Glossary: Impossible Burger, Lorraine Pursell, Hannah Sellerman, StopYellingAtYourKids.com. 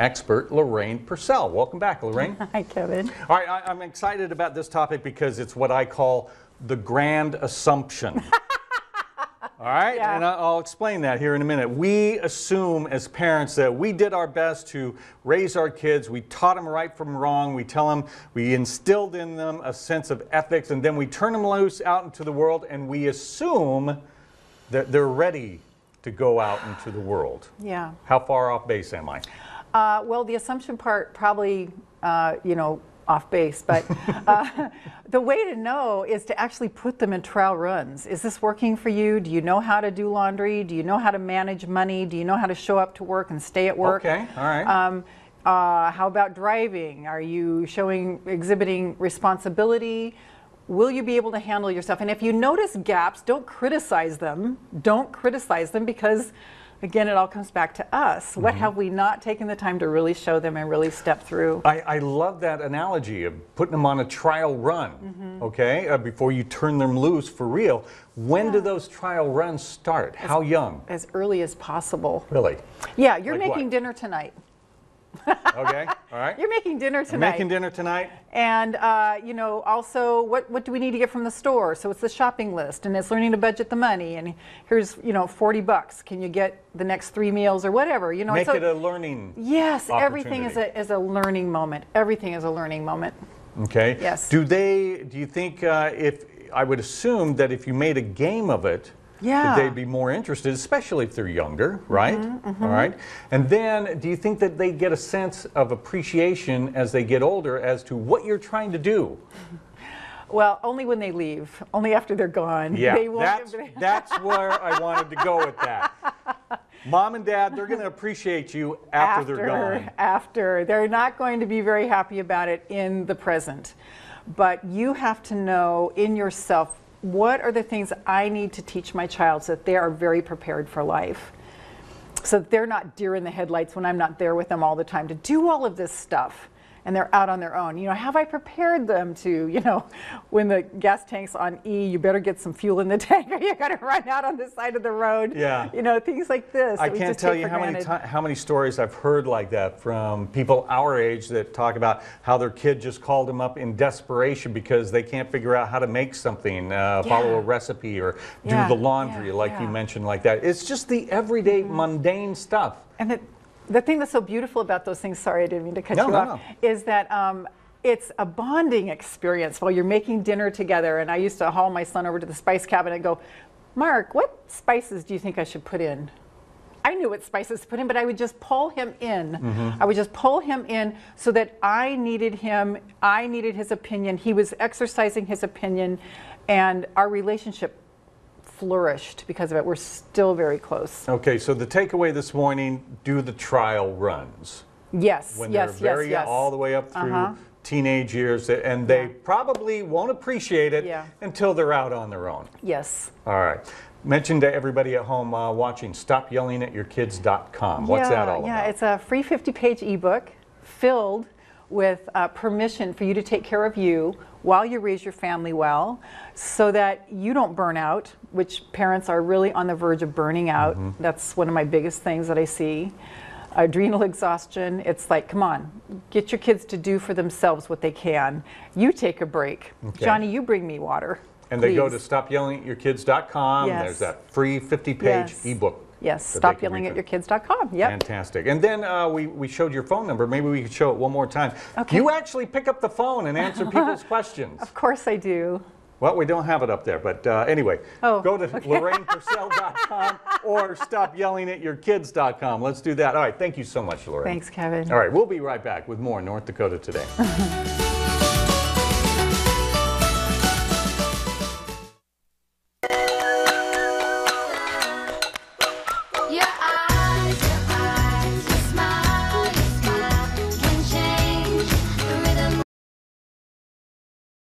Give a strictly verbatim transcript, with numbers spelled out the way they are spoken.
Expert Lorraine Pursell. Welcome back, Lorraine. Hi, Kevin. All right, I, I'm excited about this topic because it's what I call the grand assumption. All right, yeah. And I'll explain that here in a minute. We assume as parents that we did our best to raise our kids. We taught them right from wrong. We tell them, we instilled in them a sense of ethics, and then we turn them loose out into the world, and we assume that they're ready to go out into the world. Yeah. How far off base am I? Uh, well, the assumption part probably, uh, you know, off base, but uh, the way to know is to actually put them in trial runs. Is this working for you? Do you know how to do laundry? Do you know how to manage money? Do you know how to show up to work and stay at work? Okay, all right. Um, uh, how about driving? Are you showing, exhibiting responsibility? Will you be able to handle yourself? And if you notice gaps, don't criticize them. Don't criticize them because, again, it all comes back to us. What mm-hmm. have we not taken the time to really show them and really step through? I, I love that analogy of putting them on a trial run, mm-hmm. okay, uh, before you turn them loose for real. When yeah. do those trial runs start? As, How young? As early as possible. Really? Yeah, you're like making what? dinner tonight. Okay, all right. You're making dinner tonight. I'm making dinner tonight. And, uh, you know, also, what, what do we need to get from the store? So it's the shopping list, and it's learning to budget the money, and here's, you know, forty bucks. Can you get the next three meals or whatever? You know, Make so, it a learning Yes, everything is a, is a learning moment. Everything is a learning moment. Okay. Yes. Do they, do you think uh, if, I would assume that if you made a game of it, yeah. they'd be more interested, especially if they're younger, right? Mm-hmm, mm-hmm. All right. And then do you think that they get a sense of appreciation as they get older as to what you're trying to do? Well, only when they leave, only after they're gone. Yeah, they won't that's, give them... that's where I wanted to go with that. Mom and Dad, they're going to appreciate you after, after they're gone. After. They're not going to be very happy about it in the present. But you have to know in yourself, what are the things I need to teach my child so that they are very prepared for life? So that they're not deer in the headlights when I'm not there with them all the time to do all of this stuff and they're out on their own. You know, have I prepared them to, you know, when the gas tank's on E, you better get some fuel in the tank or you gotta run out on the side of the road. Yeah. You know, things like this. I can't tell you how many how many stories I've heard like that from people our age that talk about how their kid just called them up in desperation because they can't figure out how to make something, uh, yeah. follow a recipe or do yeah. the laundry, yeah. like yeah. you mentioned, like that. It's just the everyday mm-hmm. mundane stuff. And it, the thing that's so beautiful about those things, sorry I didn't mean to cut no, you no, off, no. is that um, it's a bonding experience while you're making dinner together. And I used to haul my son over to the spice cabinet and go, Mark, what spices do you think I should put in? I knew what spices to put in, but I would just pull him in. Mm-hmm. I would just pull him in so that I needed him, I needed his opinion. He was exercising his opinion and our relationship flourished because of it. We're still very close. Okay, so the takeaway this morning, do the trial runs. Yes, when yes, they're very, yes, yes. all the way up through uh-huh. teenage years, and they yeah. probably won't appreciate it yeah. until they're out on their own. Yes. All right. Mention to everybody at home uh, watching stop yelling at your kids dot com. What's yeah, that all yeah, about? Yeah, it's a free fifty page ebook filled with uh, permission for you to take care of you while you raise your family well so that you don't burn out, which parents are really on the verge of burning out. Mm-hmm. That's one of my biggest things that I see. Adrenal exhaustion. It's like, come on, get your kids to do for themselves what they can. You take a break. Okay. Johnny, you bring me water. And please. They go to stop yelling at your kids dot com. Yes. There's that free fifty page yes. ebook. Yes, stop yelling at your kids dot com. Yep. Fantastic. And then uh, we, we showed your phone number. Maybe we could show it one more time. Okay. You actually pick up the phone and answer people's questions. Of course I do. Well, we don't have it up there, but uh, anyway, oh, go to okay. Lorraine Pursell dot com or stop yelling at your kids dot com. Let's do that. All right, thank you so much, Lorraine. Thanks, Kevin. All right, we'll be right back with more North Dakota Today.